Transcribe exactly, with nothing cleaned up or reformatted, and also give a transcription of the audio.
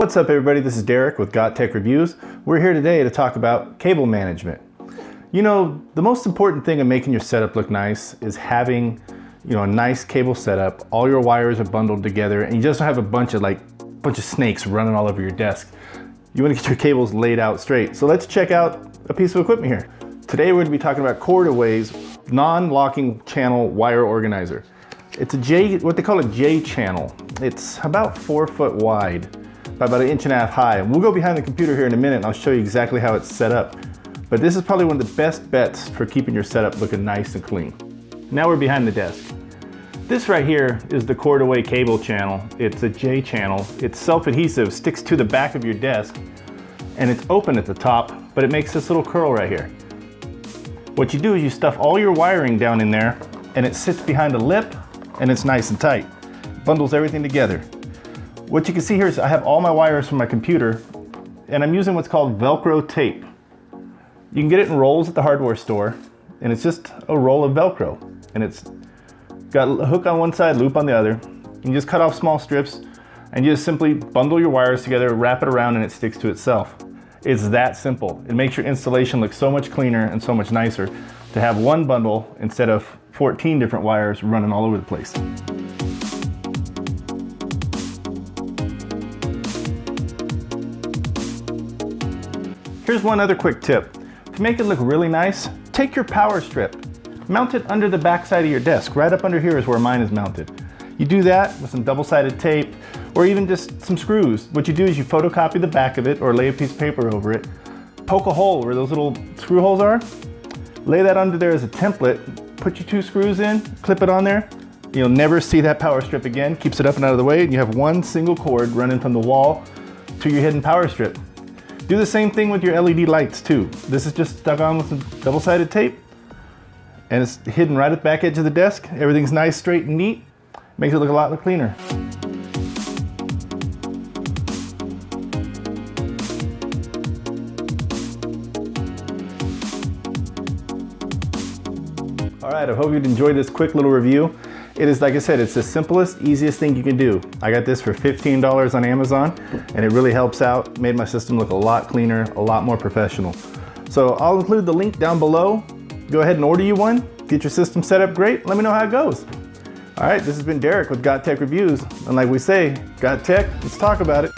What's up everybody, this is Derek with Got Tech Reviews. We're here today to talk about cable management. You know, the most important thing in making your setup look nice is having, you know, a nice cable setup. All your wires are bundled together and you just don't have a bunch of like, bunch of snakes running all over your desk. You wanna get your cables laid out straight. So let's check out a piece of equipment here. Today we're gonna be talking about Cord-Away's non-locking channel wire organizer. It's a J, what they call a J channel. It's about four foot wide, by about an inch and a half high. And we'll go behind the computer here in a minute and I'll show you exactly how it's set up. But this is probably one of the best bets for keeping your setup looking nice and clean. Now we're behind the desk. This right here is the Cord-Away cable channel. It's a J channel. It's self-adhesive, sticks to the back of your desk, and it's open at the top, but it makes this little curl right here. What you do is you stuff all your wiring down in there and it sits behind a lip and it's nice and tight. Bundles everything together. What you can see here is I have all my wires from my computer and I'm using what's called Velcro tape. You can get it in rolls at the hardware store and it's just a roll of Velcro and it's got a hook on one side, loop on the other. You can just cut off small strips and you just simply bundle your wires together, wrap it around and it sticks to itself. It's that simple. It makes your installation look so much cleaner and so much nicer to have one bundle instead of fourteen different wires running all over the place. Here's one other quick tip. To make it look really nice, take your power strip, mount it under the back side of your desk. Right up under here is where mine is mounted. You do that with some double-sided tape or even just some screws. What you do is you photocopy the back of it or lay a piece of paper over it, poke a hole where those little screw holes are, lay that under there as a template, put your two screws in, clip it on there. You'll never see that power strip again. Keeps it up and out of the way and you have one single cord running from the wall to your hidden power strip. Do the same thing with your L E D lights too. This is just stuck on with some double-sided tape and it's hidden right at the back edge of the desk. Everything's nice, straight, and neat. Makes it look a lot cleaner. All right, I hope you'd enjoy this quick little review. It is, like I said, it's the simplest, easiest thing you can do. I got this for fifteen dollars on Amazon, and it really helps out, made my system look a lot cleaner, a lot more professional. So I'll include the link down below. Go ahead and order you one, get your system set up great, let me know how it goes. All right, this has been Derek with Got Tech Reviews, and like we say, Got Tech, let's talk about it.